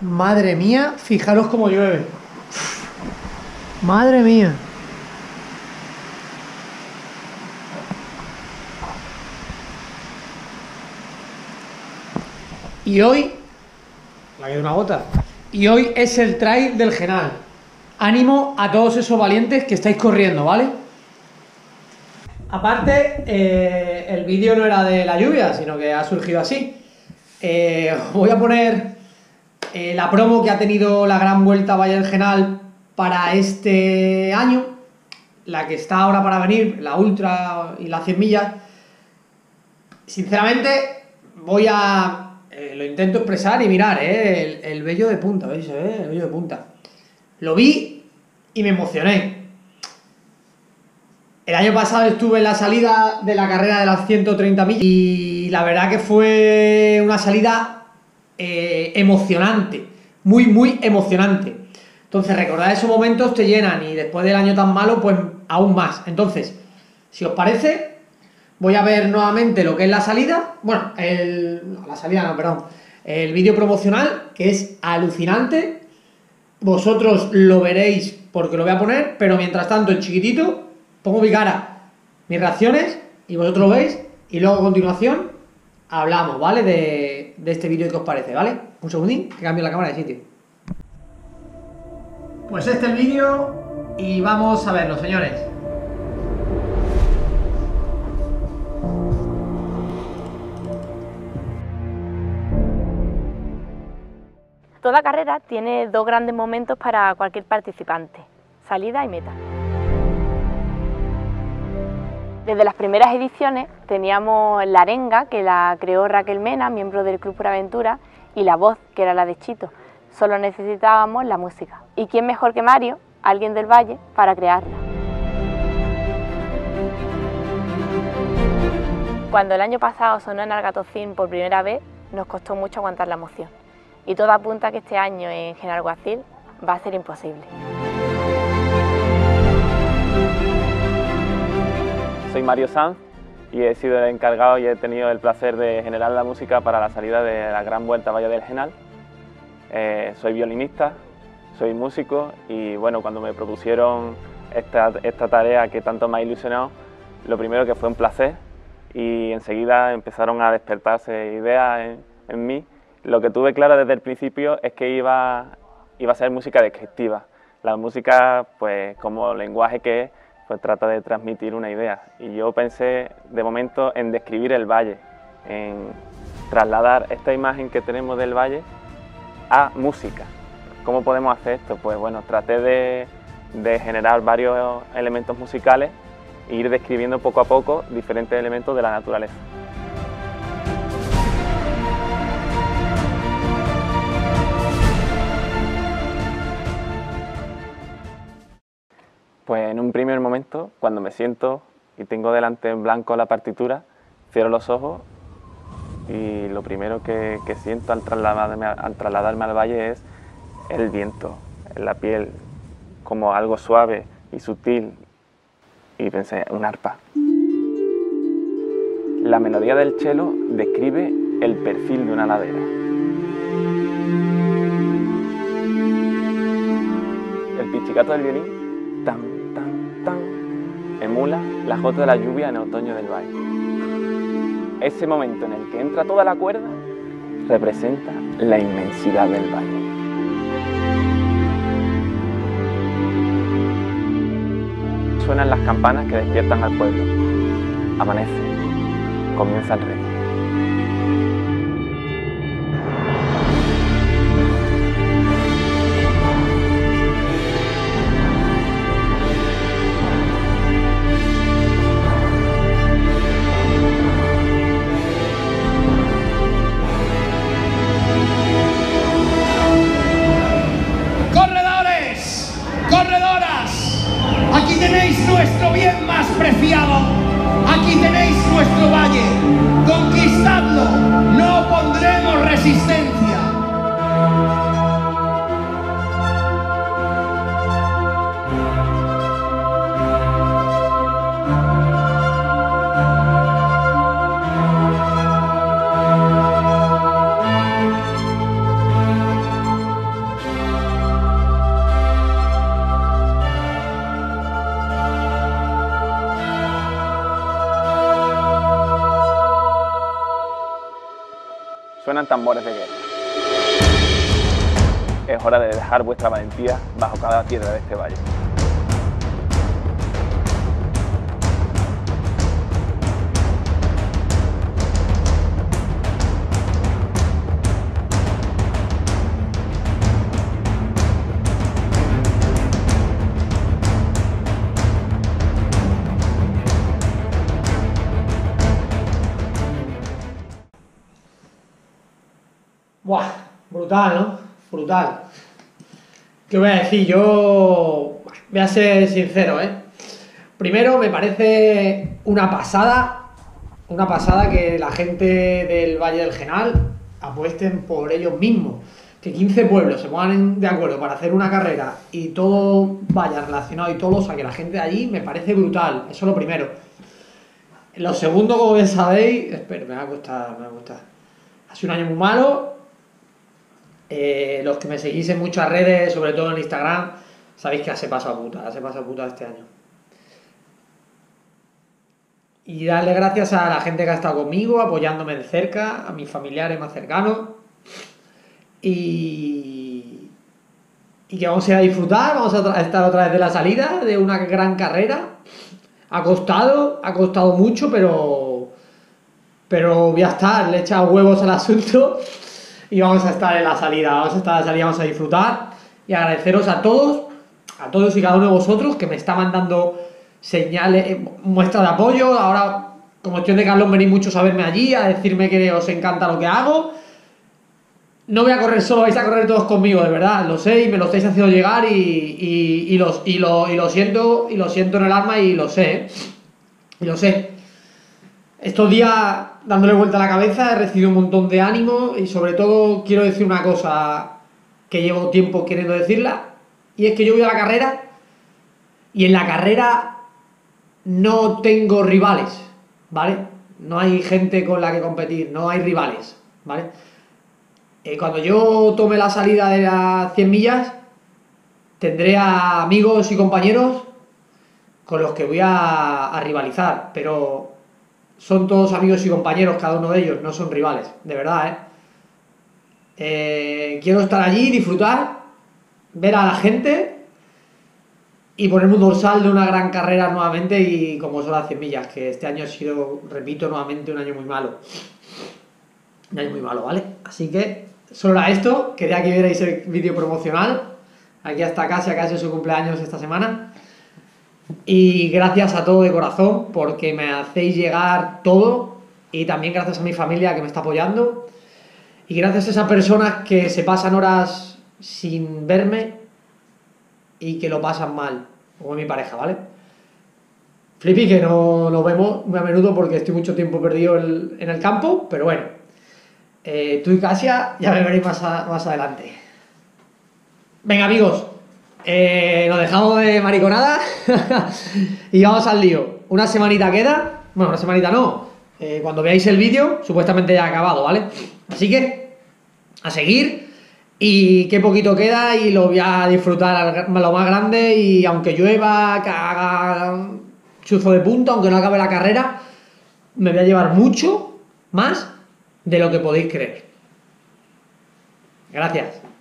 Madre mía, fijaros cómo llueve. Madre mía. Y hoy... me ha caído una gota. Y hoy es el trail del Genal. Ánimo a todos esos valientes que estáis corriendo, ¿vale? Aparte, el vídeo no era de la lluvia, sino que ha surgido así. Voy a poner la promo que ha tenido la Gran Vuelta Valle del Genal para este año, la que está ahora para venir, la Ultra y la 100 millas. Sinceramente, voy a... lo intento expresar y mirar, el vello de punta, ¿veis? El vello de punta. Lo vi y me emocioné. El año pasado estuve en la salida de la carrera de las 130 millas y la verdad que fue una salida emocionante, muy, muy emocionante. Entonces, recordad, esos momentos te llenan y después del año tan malo, pues aún más. Entonces, si os parece... voy a ver nuevamente lo que es la salida, bueno, el vídeo promocional, que es alucinante. Vosotros lo veréis porque lo voy a poner, pero mientras tanto, en chiquitito, pongo mi cara, mis reacciones, y vosotros lo veis, y luego a continuación hablamos, ¿vale? De este vídeo, que os parece, ¿vale? Un segundín, que cambio la cámara de sitio. Pues este es el vídeo y vamos a verlo, señores. Toda carrera tiene dos grandes momentos para cualquier participante, salida y meta. Desde las primeras ediciones teníamos la arenga, que la creó Raquel Mena, miembro del Club Pura Aventura, y la voz, que era la de Chito. Solo necesitábamos la música. ¿Y quién mejor que Mario, alguien del Valle, para crearla? Cuando el año pasado sonó en Algatocín por primera vez, nos costó mucho aguantar la emoción. Y todo apunta a que este año en Genalguacil va a ser imposible. Soy Mario Sanz y he sido el encargado y he tenido el placer de generar la música para la salida de la Gran Vuelta Valle del Genal. Soy violinista, soy músico y bueno, cuando me propusieron esta tarea que tanto me ha ilusionado, lo primero que fue un placer y enseguida empezaron a despertarse ideas en mí. Lo que tuve claro desde el principio es que iba a ser música descriptiva. La música, pues como lenguaje que es, pues trata de transmitir una idea. Y yo pensé, de momento, en describir el valle, en trasladar esta imagen que tenemos del valle a música. ¿Cómo podemos hacer esto? Pues bueno, traté de generar varios elementos musicales e ir describiendo poco a poco diferentes elementos de la naturaleza. Pues en un primer momento, cuando me siento y tengo delante en blanco la partitura, cierro los ojos y lo primero que siento al trasladarme al valle es el viento, en la piel, como algo suave y sutil. Y pensé, un arpa. La melodía del cello describe el perfil de una ladera. El pichicato del violín tan, tan, tan, emula la jota de la lluvia en otoño del valle. Ese momento en el que entra toda la cuerda representa la inmensidad del valle. Suenan las campanas que despiertan al pueblo. Amanece, comienza el reto. Suenan tambores de guerra. Es hora de dejar vuestra valentía bajo cada piedra de este valle. ¡Buah! Brutal, ¿no? Brutal. ¿Qué voy a decir? Yo voy a ser sincero, ¿eh? Primero, me parece una pasada que la gente del Valle del Genal apuesten por ellos mismos. Que 15 pueblos se pongan de acuerdo para hacer una carrera y todo vaya relacionado y todo, o sea, que la gente de allí me parece brutal. Eso es lo primero. Lo segundo, como bien sabéis... Espera, me va a costar, me va a costar. Hace un año muy malo... los que me seguís en muchas redes, sobre todo en Instagram, sabéis que hace paso a puta este año. Y darle gracias a la gente que ha estado conmigo, apoyándome de cerca, a mis familiares más cercanos. Y que vamos a ir a disfrutar, vamos a estar otra vez de la salida de una gran carrera. Ha costado mucho, pero voy a estar, le he echado huevos al asunto. Y vamos a estar en la salida, vamos a estar en la salida, vamos a disfrutar y agradeceros a todos y cada uno de vosotros que me está mandando señales, muestras de apoyo. Ahora, como estoy de Carlón, venís muchos a verme allí, a decirme que os encanta lo que hago. No voy a correr solo, vais a correr todos conmigo, de verdad, lo sé y me lo estáis haciendo llegar y lo siento en el alma y lo sé, y lo sé. Estos días, dándole vuelta a la cabeza, he recibido un montón de ánimo y sobre todo quiero decir una cosa que llevo tiempo queriendo decirla, y es que yo voy a la carrera y en la carrera no tengo rivales, ¿vale? No hay gente con la que competir, no hay rivales, ¿vale? Cuando yo tome la salida de las 100 millas, tendré a amigos y compañeros con los que voy a rivalizar, pero... son todos amigos y compañeros, cada uno de ellos, no son rivales, de verdad, ¿eh? Quiero estar allí, disfrutar, ver a la gente y ponerme un dorsal de una gran carrera nuevamente y como son las 100 millas, que este año ha sido, repito, nuevamente un año muy malo. Un año muy malo, ¿vale? Así que, solo era esto, quería que vierais el vídeo promocional, aquí hasta Casia, que ha sido su cumpleaños esta semana. Y gracias a todo de corazón porque me hacéis llegar todo y también gracias a mi familia que me está apoyando y gracias a esas personas que se pasan horas sin verme y que lo pasan mal, como mi pareja, ¿vale? Flippy, que no nos vemos muy a menudo porque estoy mucho tiempo perdido en el campo, pero bueno, tú y Casia ya me veréis más adelante. Venga, amigos. Nos dejamos de mariconada y vamos al lío. Una semanita queda, bueno, una semanita no, cuando veáis el vídeo supuestamente ya ha acabado, ¿vale? Así que a seguir y qué poquito queda y lo voy a disfrutar lo más grande y aunque llueva, que haga chuzo de punta, aunque no acabe la carrera, me voy a llevar mucho más de lo que podéis creer. Gracias.